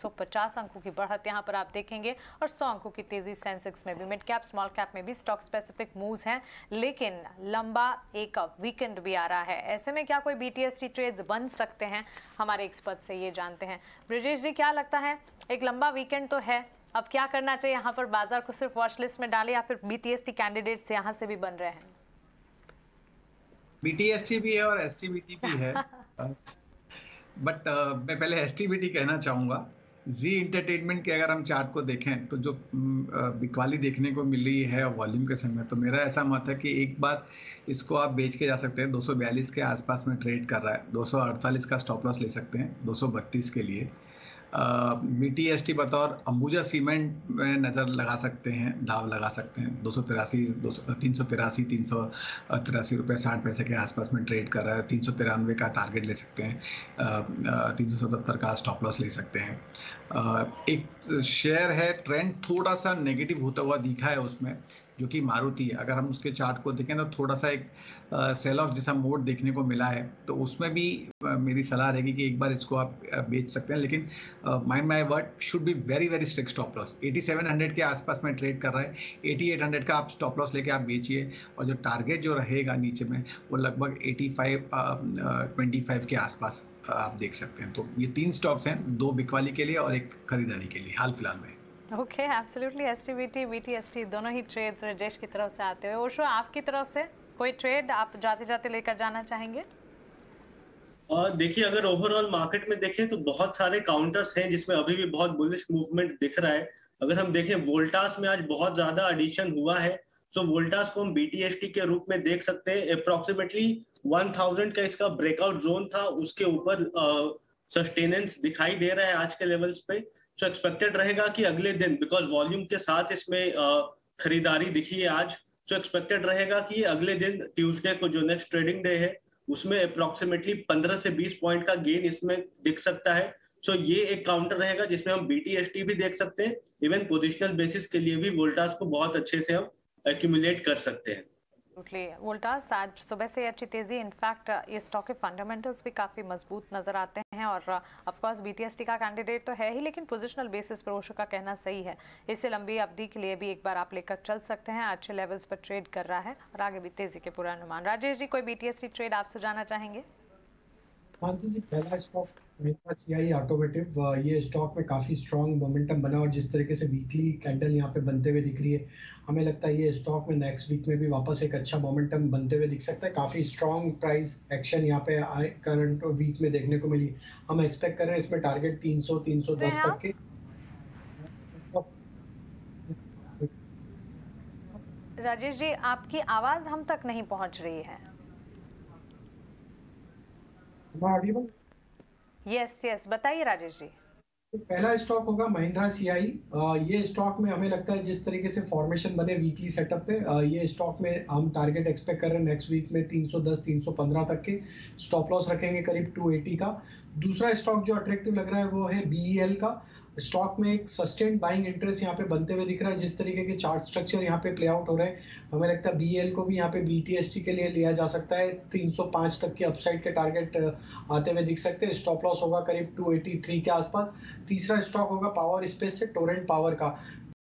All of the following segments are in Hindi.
150 अंकों की बढ़त यहाँ पर आप देखेंगे और 100 अंकों की तेजी सेंसेक्स में भी। मिड कैप स्मॉल कैप में भी स्टॉक स्पेसिफिक मूव्स हैं, लेकिन लंबा एक वीकेंड भी आ रहा है। ऐसे में क्या कोई बीटीएसटी ट्रेड्स बन सकते हैं, हमारे एक्सपर्ट से ये जानते हैं। ब्रिजेश जी, क्या लगता है, एक लंबा वीकेंड तो है, अब क्या करना चाहिए? यहाँ पर बाजार को सिर्फ वॉचलिस्ट में डाले या फिर बीटीएसटी कैंडिडेट्स यहाँ से भी बन रहे हैं? बीटीएसटी भी है और एसटीबीटी भी है। बट मैं पहले एसटीबीटी कहना चाहूँगा। जी इंटरटेनमेंट के अगर हम चार्ट को देखें तो जो बिकवाली देखने को मिली है वॉल्यूम के समय, तो मेरा ऐसा मत है कि एक बार इसको आप बेच के जा सकते हैं। 242 के आसपास में ट्रेड कर रहा है, 248 का स्टॉप लॉस ले सकते हैं 232 के लिए। बीटीएसटी बतौर अंबुजा सीमेंट में नज़र लगा सकते हैं, दाव लगा सकते हैं। 383 रुपये 60 पैसे के आसपास में ट्रेड कर रहा है। 393 का टारगेट ले सकते हैं, 377 का स्टॉप लॉस ले सकते हैं। एक शेयर है, ट्रेंड थोड़ा सा नेगेटिव होता हुआ दिखा है उसमें, जो कि मारुति है। अगर हम उसके चार्ट को देखें तो थोड़ा सा एक सेल ऑफ जैसा मोड देखने को मिला है, तो उसमें भी मेरी सलाह रहेगी कि एक बार इसको आप बेच सकते हैं। लेकिन mind my word, should be very very strict stop loss. 8700 के आसपास में ट्रेड कर रहा है, 8800 का आप स्टॉप लॉस लेके आप बेचिए, और जो टारगेट जो रहेगा नीचे में वो लगभग 8525 के आसपास आप देख सकते हैं। तो ये 3 स्टॉक्स हैं, 2 बिकवाली के लिए और एक खरीदारी के लिए हाल फिलहाल में। Okay, absolutely. एसटीबीटी, बीटीएसटी दोनों ही ट्रेड्स रजेश की तरफ से आते हुए। ओशो, आपकी तरफ से कोई ट्रेड आप जाते जाते लेकर जाना चाहेंगे? देखिए, अगर ओवरऑल मार्केट में देखें तो बहुत सारे काउंटर्स हैं जिसमें अभी भी बहुत बुलिश मूवमेंट दिख रहा है। अगर हम देखें वोल्टास में आज बहुत ज्यादा एडिशन हुआ है, तो वोल्टास को हम बीटीएसटी के रूप में देख सकते हैं। अप्रोक्सीमेटली 1000 का इसका ब्रेकआउट जोन था, उसके ऊपर सस्टेनेंस दिखाई दे रहा है आज के लेवल्स पे। तो एक्सपेक्टेड रहेगा कि अगले दिन, बिकॉज वॉल्यूम के साथ इसमें खरीदारी दिखी है आज, तो एक्सपेक्टेड रहेगा कि अगले दिन ट्यूसडे को जो नेक्स्ट ट्रेडिंग डे है उसमें अप्रोक्सीमेटली 15 से 20 पॉइंट का गेन इसमें दिख सकता है। तो ये एक काउंटर रहेगा जिसमें हम बीटीएसटी भी देख सकते हैं, इवन पोजिशनल बेसिस के लिए भी वोल्टास को बहुत अच्छे से हम एक्यूमुलेट कर सकते हैं। वोल्टास आज सुबह से अच्छी तेजी, इनफैक्ट ये स्टॉक के फंडामेंटल्स भी काफ़ी मजबूत नज़र आते हैं और ऑफकोर्स बीटीएसटी का कैंडिडेट तो है ही, लेकिन पोजिशनल बेसिस पर ओशो का कहना सही है, इससे लंबी अवधि के लिए भी एक बार आप लेकर चल सकते हैं। अच्छे लेवल्स पर ट्रेड कर रहा है और आगे भी तेजी के पूरा अनुमान। राजेश जी, कोई बीटीएसटी ट्रेड आपसे जाना चाहेंगे? मानसी जी, पहला स्टॉक महिंद्रा सीआईई ऑटोमेटिव, ये स्टॉक में काफ़ी स्ट्रॉन्ग मोमेंटम बना और जिस तरीके से वीकली कैंडल यहाँ पे बनते हुए दिख रही है, हमें लगता है ये स्टॉक में नेक्स्ट वीक में भी वापस एक अच्छा मोमेंटम बनते हुए दिख सकता है। काफ़ी स्ट्रॉन्ग प्राइस एक्शन यहाँ पे आए करंट वीक में देखने को मिली। हम एक्सपेक्ट कर रहे हैं इसमें टारगेट 300-310 तक के। राजेश जी, आपकी आवाज़ हम तक नहीं पहुँच रही है। यस, बताइए राजेश जी। पहला स्टॉक होगा महिंद्रा सीआई। ये स्टॉक में हमें लगता है जिस तरीके से फॉर्मेशन बने वीकली सेटअप पे, ये स्टॉक में हम टारगेट एक्सपेक्ट कर रहे हैं नेक्स्ट वीक में 310-315 तक के। स्टॉप लॉस रखेंगे करीब 280 का। दूसरा स्टॉक जो अट्रैक्टिव लग रहा है वो है बीईएल का। स्टॉक में एक सस्टेन बाइंग इंटरेस्ट यहाँ पे बनते हुए दिख रहा है, जिस तरीके के चार्ट स्ट्रक्चर यहाँ पे प्ले आउट हो रहे हैं। हमें लगता है बीएल को भी यहाँ पे बीटीएसटी के लिए लिया जा सकता है। 305 तक के अपसाइड के टारगेट आते हुए दिख सकते हैं। स्टॉप लॉस होगा करीब 283 के आसपास। तीसरा स्टॉक होगा पावर स्पेस से, टोरेंट पावर का।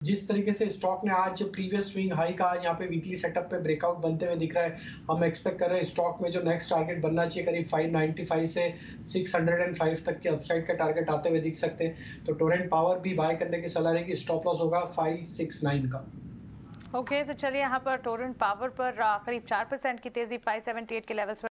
जिस तरीके से स्टॉक ने आज प्रीवियस स्विंग हाई का आज यहाँ पे वीकली सेटअप पे ब्रेकआउट बनते हुए दिख रहा है, हम एक्सपेक्ट कर रहे हैं स्टॉक में जो नेक्स्ट टारगेट बनना चाहिए करीब 595 से 605 तक के अपसाइड का टारगेट आते हुए दिख सकते हैं। तो टोरेंट पावर भी बाय करने की सलाह रहेगी। स्टॉप लॉस होगा 569 का। ओके, तो चलिए यहाँ पर टोरेंट पावर पर करीब 4% की तेजी 578 के लेवल्स